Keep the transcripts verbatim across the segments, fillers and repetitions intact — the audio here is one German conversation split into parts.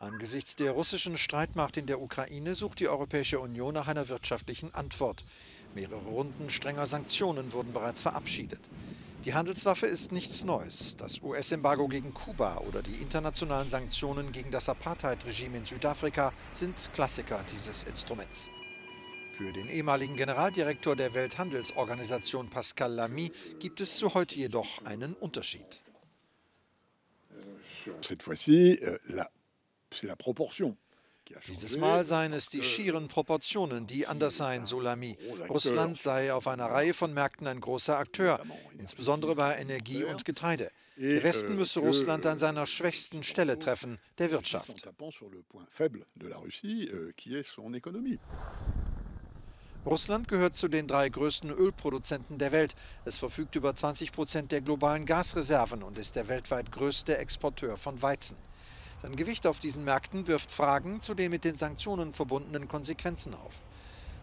Angesichts der russischen Streitmacht in der Ukraine sucht die Europäische Union nach einer wirtschaftlichen Antwort. Mehrere Runden strenger Sanktionen wurden bereits verabschiedet. Die Handelswaffe ist nichts Neues. Das U S-Embargo gegen Kuba oder die internationalen Sanktionen gegen das Apartheid-Regime in Südafrika sind Klassiker dieses Instruments. Für den ehemaligen Generaldirektor der Welthandelsorganisation Pascal Lamy gibt es zu heute jedoch einen Unterschied. Dieses Mal seien es die schieren Proportionen, die anders seien, so Lamy. Russland sei auf einer Reihe von Märkten ein großer Akteur, insbesondere bei Energie und Getreide. Den Resten müsse Russland an seiner schwächsten Stelle treffen, der Wirtschaft. Russland gehört zu den drei größten Ölproduzenten der Welt. Es verfügt über zwanzig Prozent der globalen Gasreserven und ist der weltweit größte Exporteur von Weizen. Sein Gewicht auf diesen Märkten wirft Fragen zu den mit den Sanktionen verbundenen Konsequenzen auf.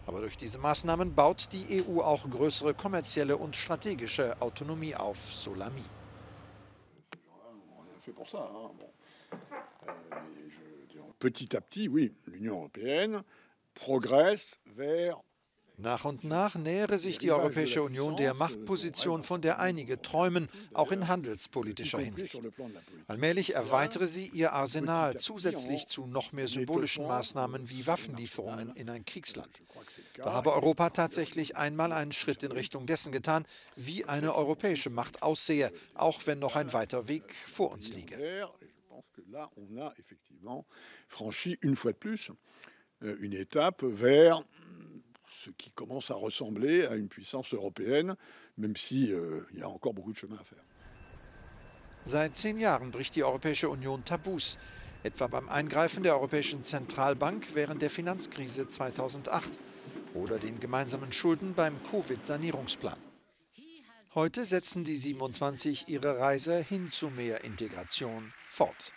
Aber durch diese Maßnahmen baut die E U auch größere kommerzielle und strategische Autonomie auf, so Lamy. Petit à petit, oui, l'Union européenne progresse vers... Nach und nach nähere sich die Europäische Union der Machtposition, von der einige träumen, auch in handelspolitischer Hinsicht. Allmählich erweitere sie ihr Arsenal zusätzlich zu noch mehr symbolischen Maßnahmen wie Waffenlieferungen in ein Kriegsland. Da habe Europa tatsächlich einmal einen Schritt in Richtung dessen getan, wie eine europäische Macht aussehe, auch wenn noch ein weiter Weg vor uns liege. Ce qui commence à ressembler à une puissance européenne, même si il y a encore beaucoup de chemin à faire. Seit zehn Jahren bricht die Europäische Union Tabus, etwa beim Eingreifen der Europäischen Zentralbank während der Finanzkrise zweitausendacht oder den gemeinsamen Schulden beim Covid-Sanierungsplan. Heute setzen die siebenundzwanzig ihre Reise hin zu mehr Integration fort.